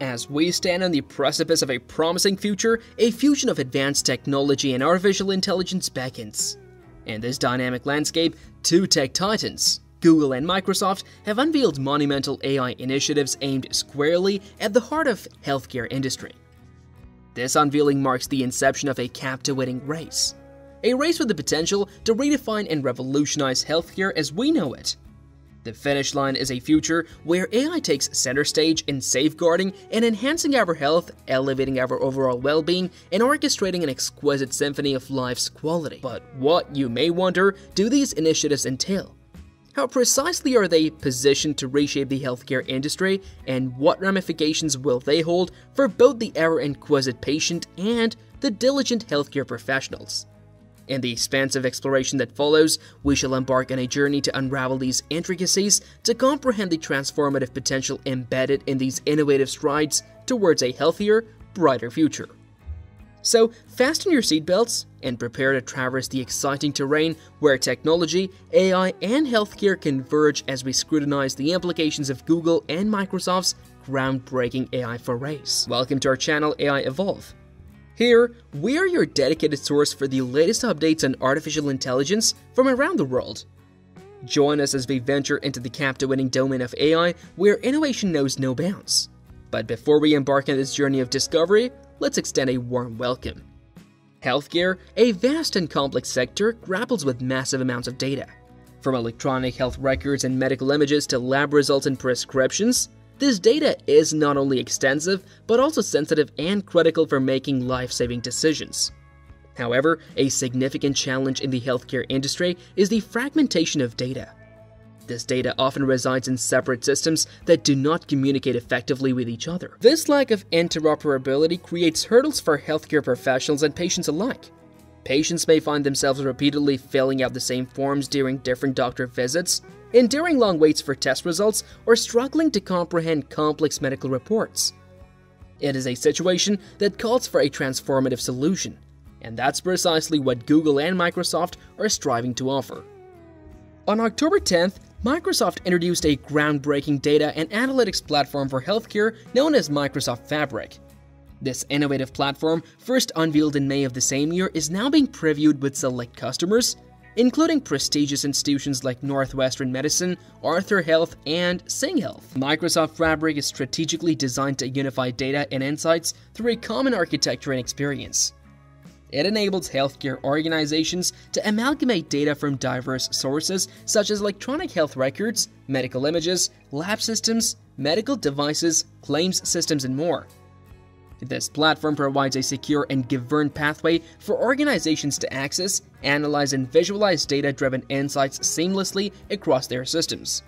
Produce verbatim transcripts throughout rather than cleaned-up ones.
As we stand on the precipice of a promising future, a fusion of advanced technology and artificial intelligence beckons. In this dynamic landscape, two tech titans, Google and Microsoft, have unveiled monumental A I initiatives aimed squarely at the heart of the healthcare industry. This unveiling marks the inception of a captivating race, a race with the potential to redefine and revolutionize healthcare as we know it. The finish line is a future where A I takes center stage in safeguarding and enhancing our health, elevating our overall well-being, and orchestrating an exquisite symphony of life's quality. But what, you may wonder, do these initiatives entail? How precisely are they positioned to reshape the healthcare industry, and what ramifications will they hold for both the ever-inquisitive patient and the diligent healthcare professionals? In the expansive exploration that follows, we shall embark on a journey to unravel these intricacies, to comprehend the transformative potential embedded in these innovative strides towards a healthier, brighter future. So, fasten your seatbelts and prepare to traverse the exciting terrain where technology, A I, and healthcare converge as we scrutinize the implications of Google and Microsoft's groundbreaking A I forays. Welcome to our channel, A I Evolve. Here, we are your dedicated source for the latest updates on artificial intelligence from around the world. Join us as we venture into the captivating domain of A I, where innovation knows no bounds. But before we embark on this journey of discovery, let's extend a warm welcome. Healthcare, a vast and complex sector, grapples with massive amounts of data. From electronic health records and medical images to lab results and prescriptions, this data is not only extensive, but also sensitive and critical for making life-saving decisions. However, a significant challenge in the healthcare industry is the fragmentation of data. This data often resides in separate systems that do not communicate effectively with each other. This lack of interoperability creates hurdles for healthcare professionals and patients alike. Patients may find themselves repeatedly filling out the same forms during different doctor visits, enduring long waits for test results, or struggling to comprehend complex medical reports. It is a situation that calls for a transformative solution, and that's precisely what Google and Microsoft are striving to offer. On October tenth, Microsoft introduced a groundbreaking data and analytics platform for healthcare known as Microsoft Fabric. This innovative platform, first unveiled in May of the same year, is now being previewed with select customers, including prestigious institutions like Northwestern Medicine, Arthur Health, and SingHealth. Microsoft Fabric is strategically designed to unify data and insights through a common architecture and experience. It enables healthcare organizations to amalgamate data from diverse sources such as electronic health records, medical images, lab systems, medical devices, claims systems, and more. This platform provides a secure and governed pathway for organizations to access, analyze, and visualize data-driven insights seamlessly across their systems.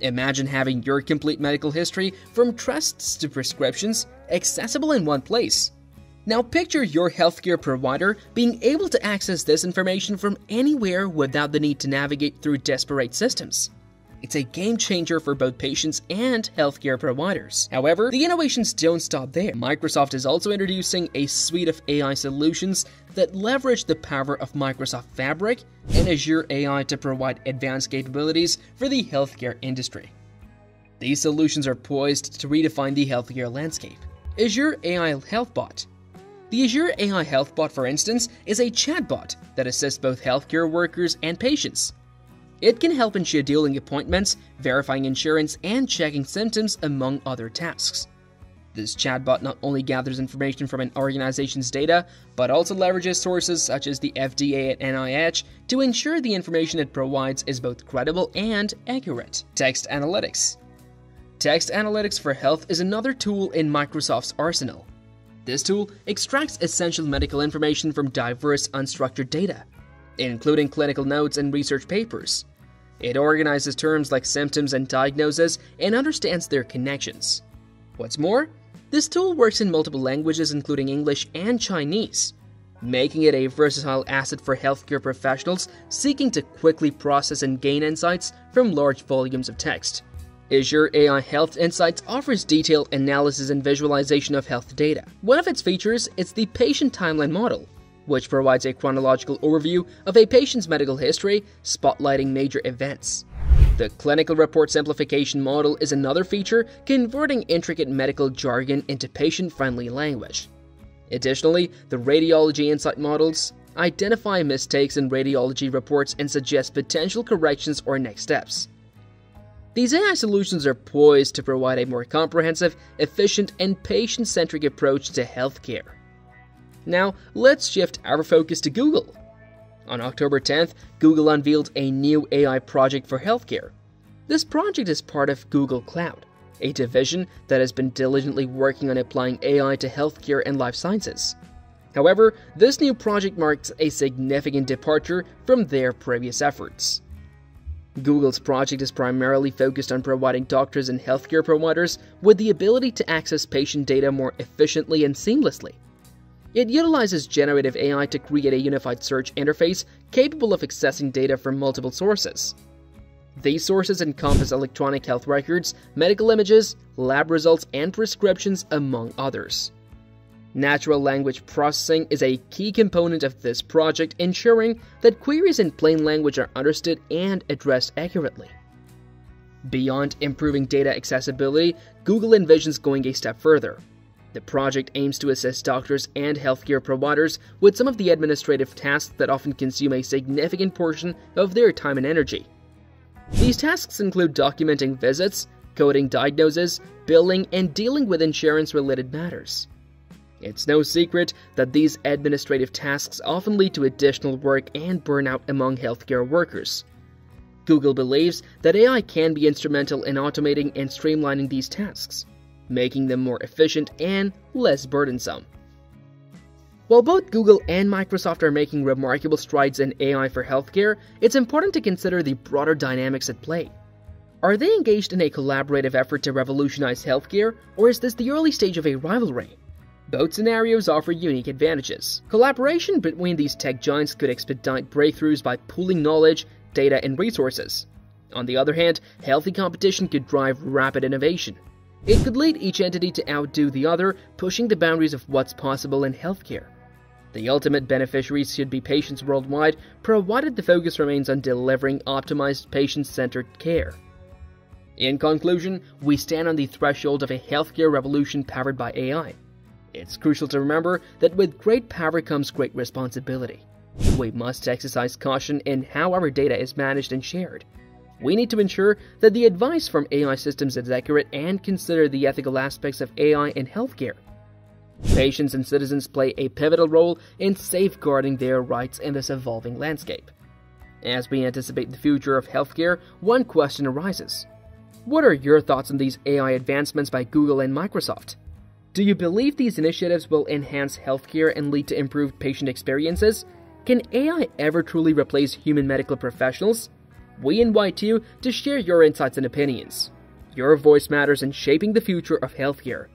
Imagine having your complete medical history, from tests to prescriptions, accessible in one place. Now picture your healthcare provider being able to access this information from anywhere without the need to navigate through disparate systems. It's a game-changer for both patients and healthcare providers. However, the innovations don't stop there. Microsoft is also introducing a suite of A I solutions that leverage the power of Microsoft Fabric and Azure A I to provide advanced capabilities for the healthcare industry. These solutions are poised to redefine the healthcare landscape. Azure A I Health Bot. The Azure A I Health Bot, for instance, is a chatbot that assists both healthcare workers and patients. It can help in scheduling appointments, verifying insurance, and checking symptoms, among other tasks. This chatbot not only gathers information from an organization's data, but also leverages sources such as the F D A and N I H to ensure the information it provides is both credible and accurate. Text Analytics. Text Analytics for Health is another tool in Microsoft's arsenal. This tool extracts essential medical information from diverse unstructured data, including clinical notes and research papers. It organizes terms like symptoms and diagnosis and understands their connections. What's more, this tool works in multiple languages including English and Chinese, making it a versatile asset for healthcare professionals seeking to quickly process and gain insights from large volumes of text. Azure A I Health Insights offers detailed analysis and visualization of health data. One of its features is the patient timeline model, which provides a chronological overview of a patient's medical history, spotlighting major events. The clinical report simplification model is another feature, converting intricate medical jargon into patient-friendly language. Additionally, the radiology insight models identify mistakes in radiology reports and suggest potential corrections or next steps. These A I solutions are poised to provide a more comprehensive, efficient, and patient-centric approach to healthcare. Now, let's shift our focus to Google. On October tenth, Google unveiled a new A I project for healthcare. This project is part of Google Cloud, a division that has been diligently working on applying A I to healthcare and life sciences. However, this new project marks a significant departure from their previous efforts. Google's project is primarily focused on providing doctors and healthcare providers with the ability to access patient data more efficiently and seamlessly. It utilizes generative A I to create a unified search interface capable of accessing data from multiple sources. These sources encompass electronic health records, medical images, lab results, and prescriptions, among others. Natural language processing is a key component of this project, ensuring that queries in plain language are understood and addressed accurately. Beyond improving data accessibility, Google envisions going a step further. The project aims to assist doctors and healthcare providers with some of the administrative tasks that often consume a significant portion of their time and energy. These tasks include documenting visits, coding diagnoses, billing, and dealing with insurance-related matters. It's no secret that these administrative tasks often lead to additional work and burnout among healthcare workers. Google believes that A I can be instrumental in automating and streamlining these tasks, making them more efficient and less burdensome. While both Google and Microsoft are making remarkable strides in A I for healthcare, it's important to consider the broader dynamics at play. Are they engaged in a collaborative effort to revolutionize healthcare, or is this the early stage of a rivalry? Both scenarios offer unique advantages. Collaboration between these tech giants could expedite breakthroughs by pooling knowledge, data, and resources. On the other hand, healthy competition could drive rapid innovation. It could lead each entity to outdo the other, pushing the boundaries of what's possible in healthcare. The ultimate beneficiaries should be patients worldwide, provided the focus remains on delivering optimized patient-centered care. In conclusion, we stand on the threshold of a healthcare revolution powered by A I. It's crucial to remember that with great power comes great responsibility. We must exercise caution in how our data is managed and shared. We need to ensure that the advice from A I systems is accurate and consider the ethical aspects of A I in healthcare. Patients and citizens play a pivotal role in safeguarding their rights in this evolving landscape. As we anticipate the future of healthcare, one question arises. What are your thoughts on these A I advancements by Google and Microsoft? Do you believe these initiatives will enhance healthcare and lead to improved patient experiences? Can A I ever truly replace human medical professionals? We invite you to share your insights and opinions. Your voice matters in shaping the future of healthcare.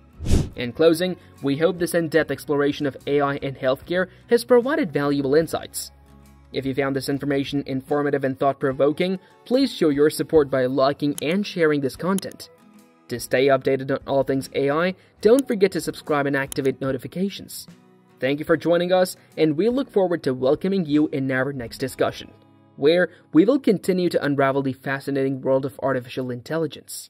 In closing, we hope this in-depth exploration of A I in healthcare has provided valuable insights. If you found this information informative and thought-provoking, please show your support by liking and sharing this content. To stay updated on all things A I, don't forget to subscribe and activate notifications. Thank you for joining us, and we look forward to welcoming you in our next discussion, where we will continue to unravel the fascinating world of artificial intelligence.